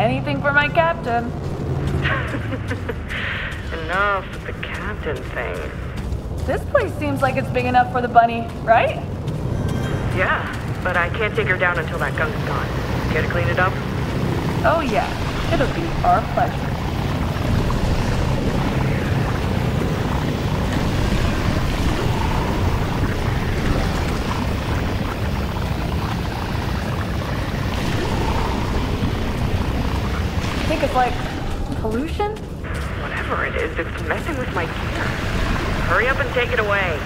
Anything for my captain. Enough with the captain thing. This place seems like it's big enough for the bunny, right? Yeah, but I can't take her down until that gun's gone. Care to clean it up? Oh yeah, it'll be our pleasure. I think it's like pollution? Whatever it is, it's messing with my gear. Hurry up and take it away.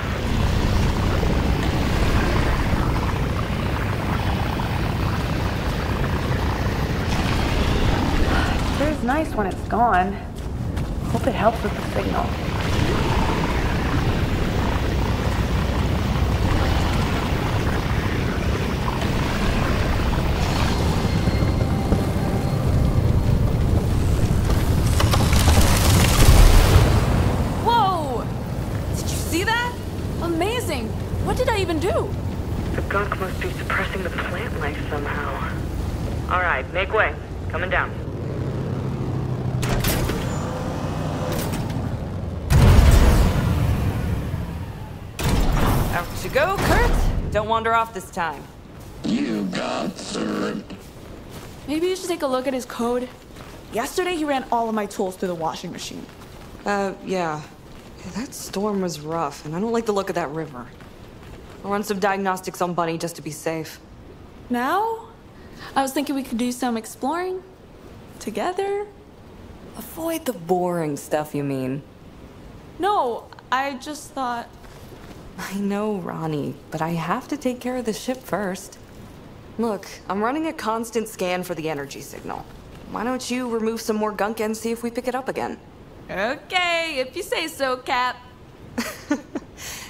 It sure's nice when it's gone. Hope it helps with the signal. Make way. Coming down. Out you go, Kurt. Don't wander off this time. You got third. Maybe you should take a look at his code. Yesterday, he ran all of my tools through the washing machine. Yeah. That storm was rough, and I don't like the look of that river. I'll run some diagnostics on Bunny just to be safe. Now? I was thinking we could do some exploring together. Avoid the boring stuff, you mean? No, I just thought... I know, Ronnie, but I have to take care of the ship first. Look, I'm running a constant scan for the energy signal. Why don't you remove some more gunk and see if we pick it up again? Okay, if you say so, Cap.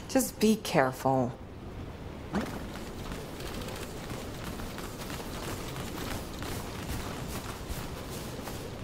Just be careful.